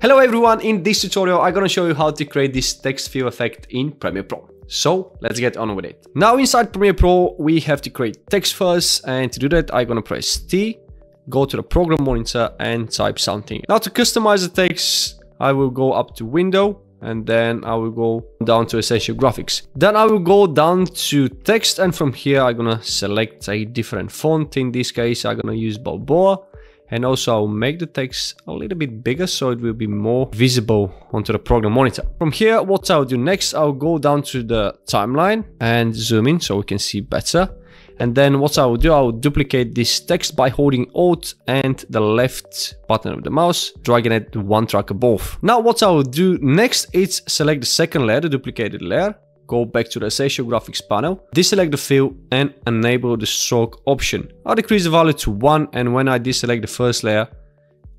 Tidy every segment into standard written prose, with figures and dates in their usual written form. Hello everyone, in this tutorial I'm gonna show you how to create this text fill effect in Premiere Pro. So let's get on with it. Now inside Premiere Pro we have to create text files, and to do that I'm gonna press T, go to the program monitor and type something. Now to customize the text I will go up to Window and then I will go down to Essential Graphics. Then I will go down to Text and from here I'm gonna select a different font. In this case I'm gonna use Balboa. And also I'll make the text a little bit bigger so it will be more visible onto the program monitor. From here, what I'll do next, I'll go down to the timeline and zoom in so we can see better. And then what I'll do, I'll duplicate this text by holding Alt and the left button of the mouse, dragging it one track above. Now what I'll do next is select the second layer, the duplicated layer. Go back to the Essential Graphics panel, deselect the fill and enable the stroke option. I'll decrease the value to 1 and when I deselect the first layer,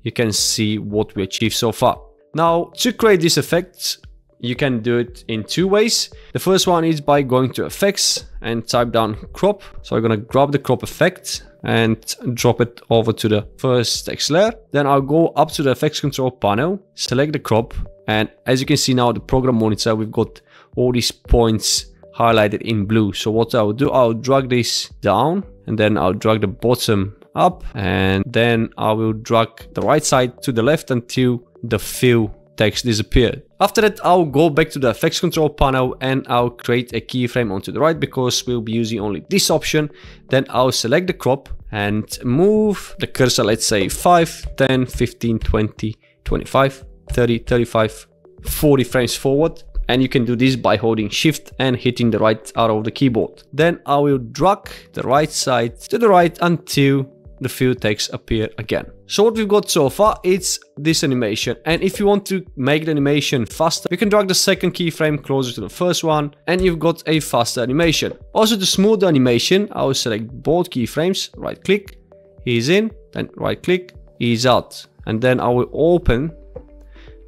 you can see what we achieved so far. Now, to create this effect, you can do it in two ways. The first one is by going to Effects and type down Crop. So I'm gonna grab the crop effect and drop it over to the first text layer. Then I'll go up to the Effects Control panel, select the crop, and as you can see now the program monitor, we've got all these points highlighted in blue. So what I'll do, I'll drag this down and then I'll drag the bottom up and then I will drag the right side to the left until the fill text disappeared. After that, I'll go back to the effects control panel and I'll create a keyframe onto the right because we'll be using only this option. Then I'll select the crop and move the cursor, let's say 5, 10, 15, 20, 25, 30, 35, 40 frames forward. And you can do this by holding Shift and hitting the right arrow of the keyboard. Then I will drag the right side to the right until the fill text appear again. So what we've got so far, it's this animation. And if you want to make the animation faster, you can drag the second keyframe closer to the first one and you've got a faster animation. Also to smooth the animation, I will select both keyframes, right click, ease in, then right click, ease out. And then I will open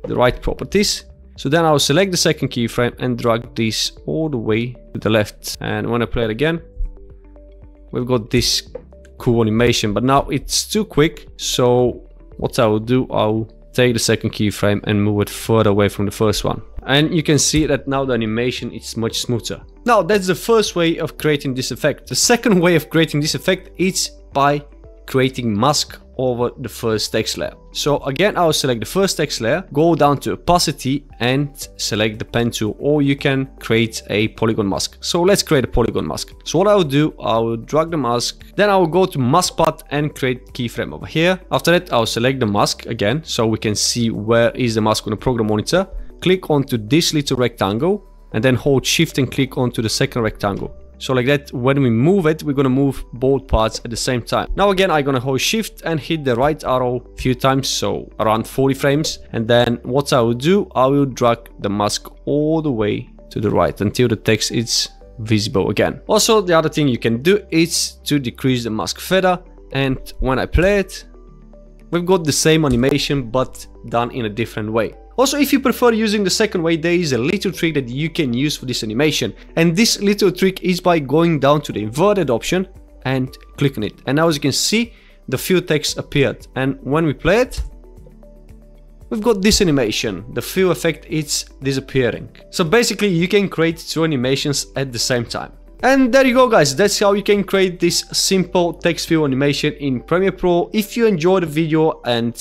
the right properties. So then I'll select the second keyframe and drag this all the way to the left. And when I play it again, we've got this cool animation, but now it's too quick. So what I will do, I'll take the second keyframe and move it further away from the first one. And you can see that now the animation is much smoother. Now that's the first way of creating this effect. The second way of creating this effect is by creating mask over the first text layer. So again, I'll select the first text layer, go down to opacity and select the pen tool, or you can create a polygon mask. So let's create a polygon mask. So what I'll do, I'll drag the mask, then I'll go to mask path and create keyframe over here. After that, I'll select the mask again, so we can see where is the mask on the program monitor. Click onto this little rectangle and then hold Shift and click onto the second rectangle. So like that, when we move it, we're gonna move both parts at the same time. Now again, I'm gonna hold Shift and hit the right arrow a few times, so around 40 frames. And then what I will do, I will drag the mask all the way to the right until the text is visible again. Also, the other thing you can do is to decrease the mask feather. And when I play it, we've got the same animation, but done in a different way. Also, if you prefer using the second way, there is a little trick that you can use for this animation. And this little trick is by going down to the inverted option and clicking it. And now as you can see, the fill text appeared. And when we play it, we've got this animation. The fill effect is disappearing. So basically, you can create two animations at the same time. And there you go guys, that's how you can create this simple text fill animation in Premiere Pro. If you enjoyed the video and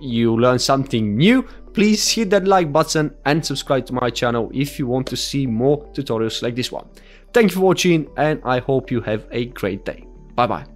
you learned something new, please hit that like button and subscribe to my channel if you want to see more tutorials like this one. Thank you for watching and I hope you have a great day. Bye bye.